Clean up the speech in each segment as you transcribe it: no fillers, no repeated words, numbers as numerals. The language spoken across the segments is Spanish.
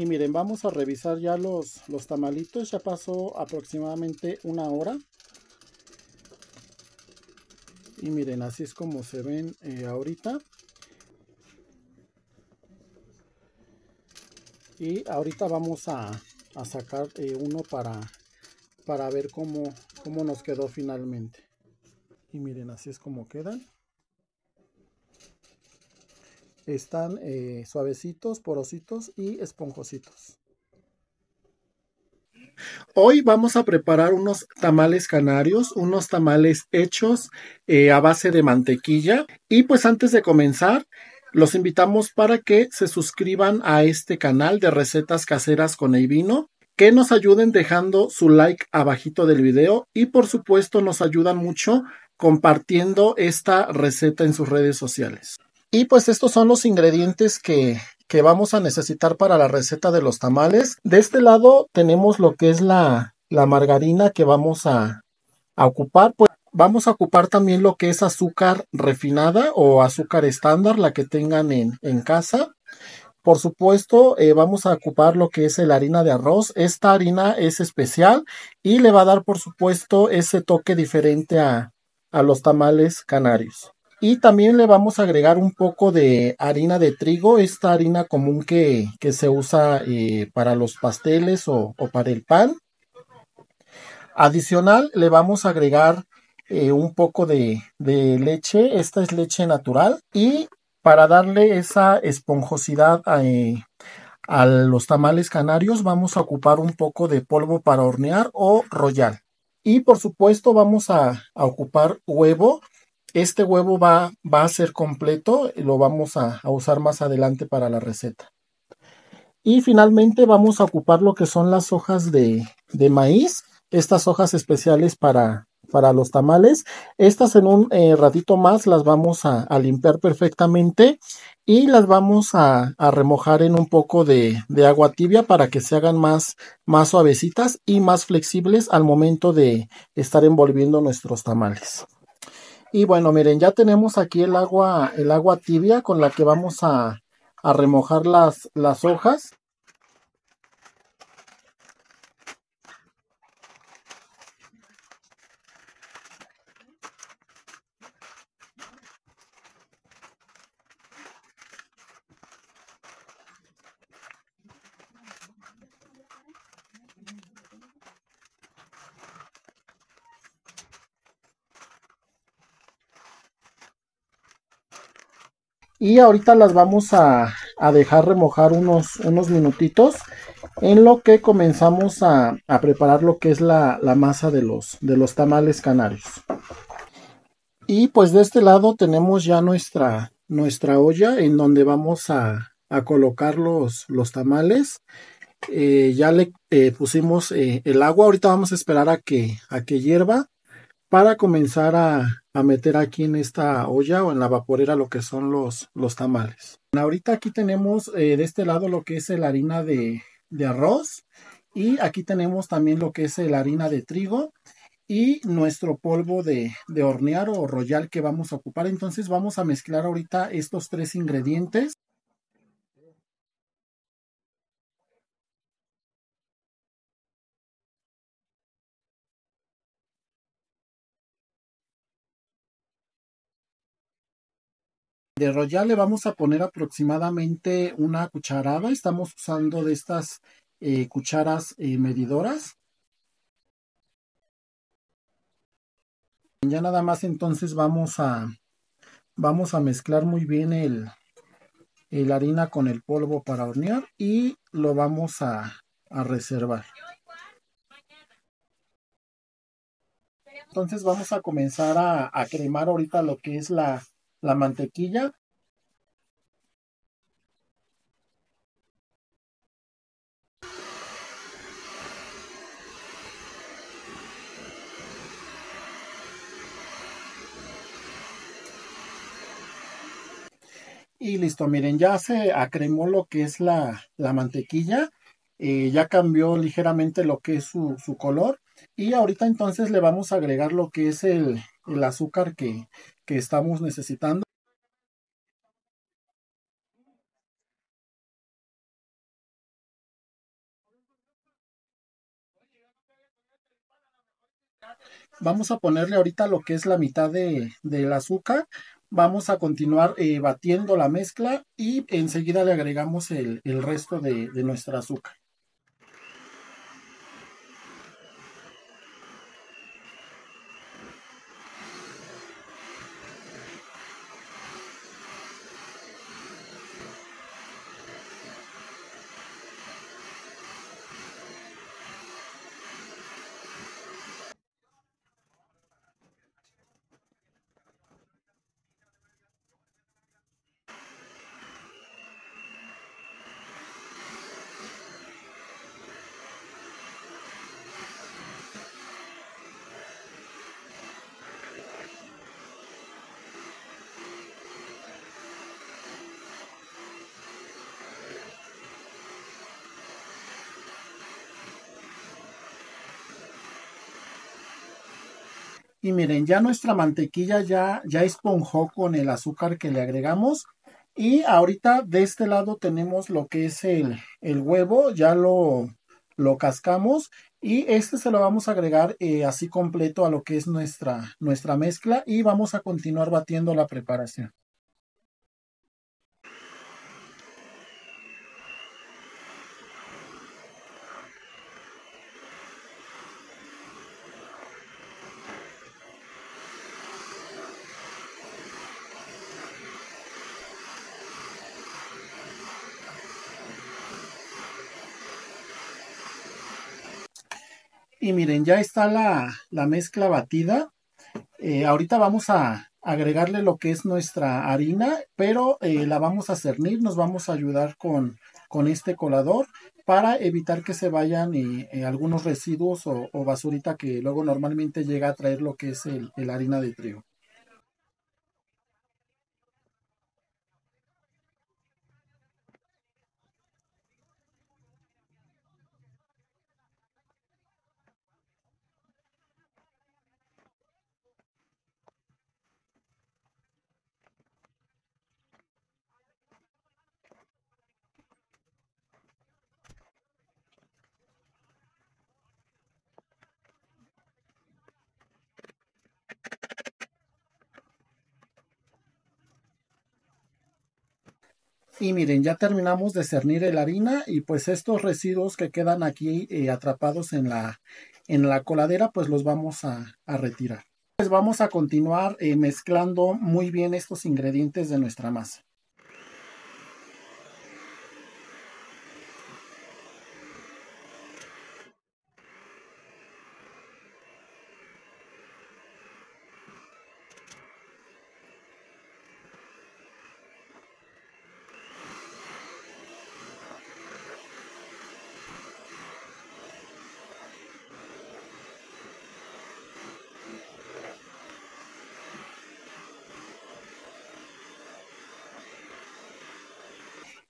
Y miren, vamos a revisar ya los tamalitos. Ya pasó aproximadamente una hora. Y miren, así es como se ven ahorita. Y ahorita vamos a sacar uno para ver cómo nos quedó finalmente. Y miren, así es como quedan. Están suavecitos, porositos y esponjositos. Hoy vamos a preparar unos tamales canarios, unos tamales hechos a base de mantequilla. Y pues antes de comenzar, los invitamos para que se suscriban a este canal de Recetas Caseras con EYVINO, que nos ayuden dejando su like abajito del video y por supuesto nos ayudan mucho compartiendo esta receta en sus redes sociales. Y pues estos son los ingredientes que vamos a necesitar para la receta de los tamales. De este lado tenemos lo que es la margarina que vamos a ocupar. Pues vamos a ocupar también lo que es azúcar refinada o azúcar estándar, la que tengan en casa. Por supuesto, vamos a ocupar lo que es la harina de arroz. Esta harina es especial y le va a dar, por supuesto, ese toque diferente a los tamales canarios. Y también le vamos a agregar un poco de harina de trigo, esta harina común que se usa para los pasteles o para el pan. Adicional, le vamos a agregar un poco de leche, esta es leche natural. Y para darle esa esponjosidad a los tamales canarios, vamos a ocupar un poco de polvo para hornear o Royal. Y por supuesto vamos a ocupar huevo. Este huevo va a ser completo, lo vamos a usar más adelante para la receta. Y finalmente vamos a ocupar lo que son las hojas de maíz, estas hojas especiales para los tamales. Estas en un ratito más las vamos a limpiar perfectamente y las vamos a remojar en un poco de agua tibia para que se hagan más suavecitas y más flexibles al momento de estar envolviendo nuestros tamales. Y bueno, miren, ya tenemos aquí el agua tibia con la que vamos a remojar las hojas. Y ahorita las vamos a dejar remojar unos minutitos en lo que comenzamos a preparar lo que es la masa de los tamales canarios. Y pues de este lado tenemos ya nuestra olla en donde vamos a colocar los tamales. Ya le pusimos el agua, ahorita vamos a esperar a que hierva para comenzar a meter aquí en esta olla o en la vaporera lo que son los tamales. Ahorita aquí tenemos de este lado lo que es la harina de arroz y aquí tenemos también lo que es la harina de trigo y nuestro polvo de hornear o Royal que vamos a ocupar. Entonces vamos a mezclar ahorita estos tres ingredientes. De Royal le vamos a poner aproximadamente una cucharada. Estamos usando de estas cucharas medidoras. Ya nada más entonces vamos a mezclar muy bien la harina con el polvo para hornear y lo vamos a reservar. Entonces vamos a comenzar a cremar ahorita lo que es la mantequilla. Y listo, miren, ya se acremó lo que es la mantequilla. Ya cambió ligeramente lo que es su color. Y ahorita entonces le vamos a agregar lo que es el azúcar que estamos necesitando. Vamos a ponerle ahorita lo que es la mitad del azúcar. Vamos a continuar batiendo la mezcla y enseguida le agregamos el resto de nuestra azúcar. Y miren, ya nuestra mantequilla ya esponjó con el azúcar que le agregamos. Y ahorita de este lado tenemos lo que es el huevo, ya lo cascamos. Y este se lo vamos a agregar así completo a lo que es nuestra mezcla. Y vamos a continuar batiendo la preparación. Y miren, ya está la mezcla batida. Ahorita vamos a agregarle lo que es nuestra harina, pero la vamos a cernir. Nos vamos a ayudar con este colador para evitar que se vayan algunos residuos o basurita que luego normalmente llega a traer lo que es la harina de trigo. Y miren, ya terminamos de cernir la harina y pues estos residuos que quedan aquí atrapados en la coladera, pues los vamos a retirar. Pues vamos a continuar mezclando muy bien estos ingredientes de nuestra masa.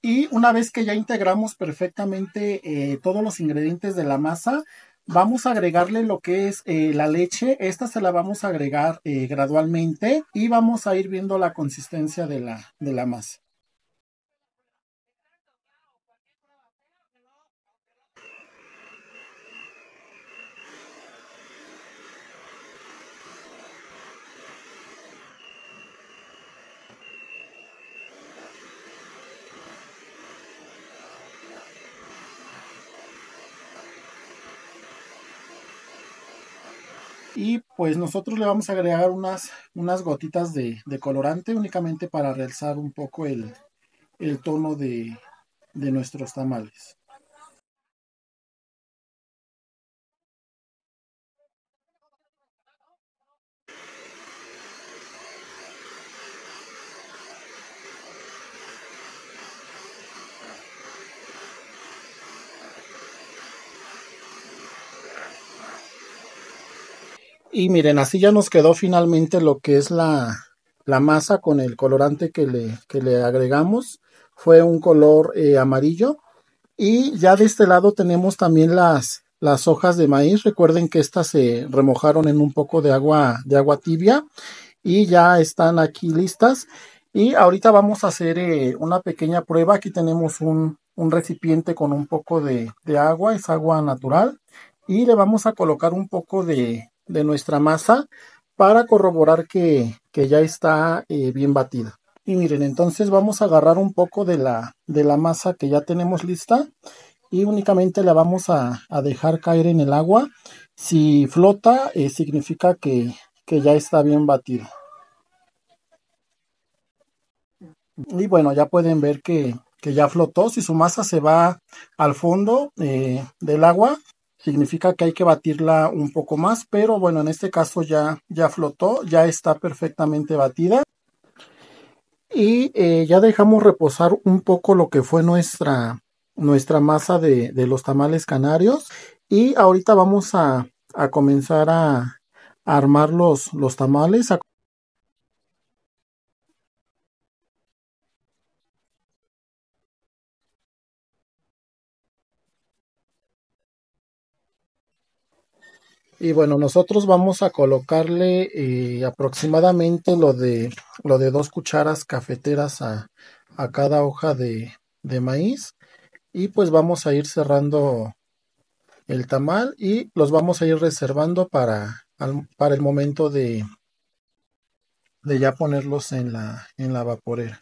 Y una vez que ya integramos perfectamente todos los ingredientes de la masa, vamos a agregarle lo que es la leche. Esta se la vamos a agregar gradualmente y vamos a ir viendo la consistencia de la masa. Y pues nosotros le vamos a agregar unas gotitas de colorante únicamente para realzar un poco el tono de nuestros tamales. Y miren, así ya nos quedó finalmente lo que es la masa con el colorante que le agregamos. Fue un color amarillo. Y ya de este lado tenemos también las hojas de maíz. Recuerden que estas se remojaron en un poco de agua tibia. Y ya están aquí listas. Y ahorita vamos a hacer una pequeña prueba. Aquí tenemos un recipiente con un poco de agua. Es agua natural. Y le vamos a colocar un poco de de nuestra masa para corroborar que ya está bien batida. Y miren, entonces vamos a agarrar un poco de la masa que ya tenemos lista y únicamente la vamos a dejar caer en el agua. Si flota, significa que ya está bien batida. Y bueno, ya pueden ver que ya flotó. Si su masa se va al fondo del agua, significa que hay que batirla un poco más, pero bueno, en este caso ya flotó, ya está perfectamente batida. Y ya dejamos reposar un poco lo que fue nuestra masa de los tamales canarios. Y ahorita vamos a comenzar a armar los tamales. Y bueno, nosotros vamos a colocarle aproximadamente lo de 2 cucharas cafeteras a cada hoja de maíz. Y pues vamos a ir cerrando el tamal y los vamos a ir reservando para el momento de ya ponerlos en la vaporera.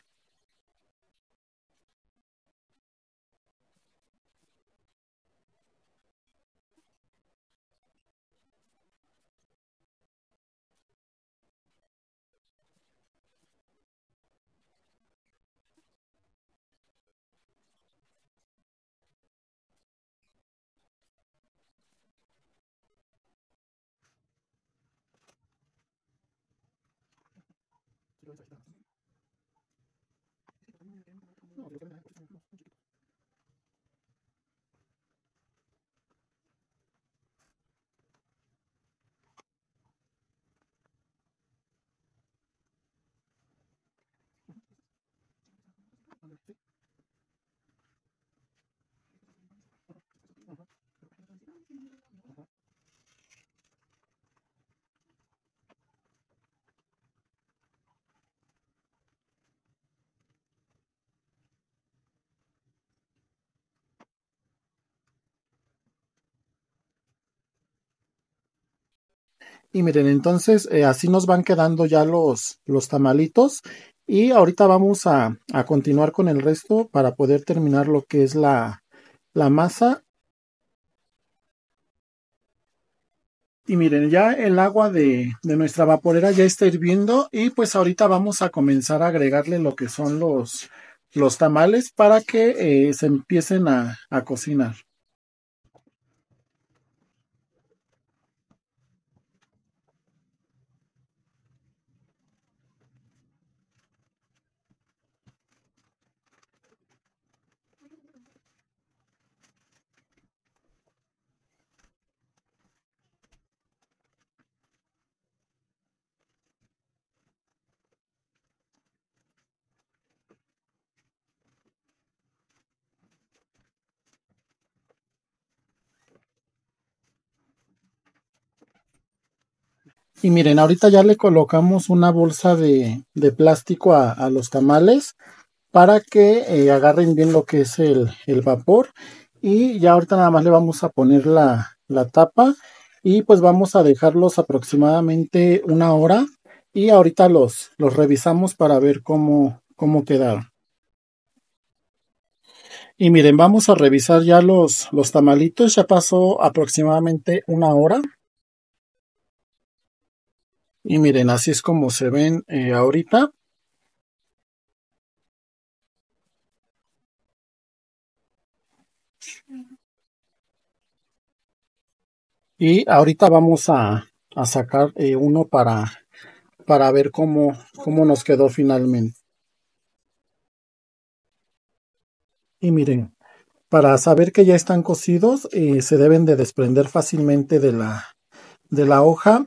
Y miren, entonces así nos van quedando ya los tamalitos. Y ahorita vamos a continuar con el resto para poder terminar lo que es la masa. Y miren, ya el agua de nuestra vaporera ya está hirviendo. Y pues ahorita vamos a comenzar a agregarle lo que son los tamales para que se empiecen a cocinar. Y miren, ahorita ya le colocamos una bolsa de plástico a los tamales para que agarren bien lo que es el vapor. Y ya ahorita nada más le vamos a poner la tapa y pues vamos a dejarlos aproximadamente 1 hora. Y ahorita los revisamos para ver cómo quedaron. Y miren, vamos a revisar ya los tamalitos. Ya pasó aproximadamente 1 hora. Y miren, así es como se ven ahorita. Y ahorita vamos a sacar uno para ver cómo nos quedó finalmente. Y miren, para saber que ya están cocidos, se deben de desprender fácilmente de la hoja.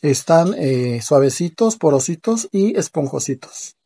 Están suavecitos, porositos y esponjositos.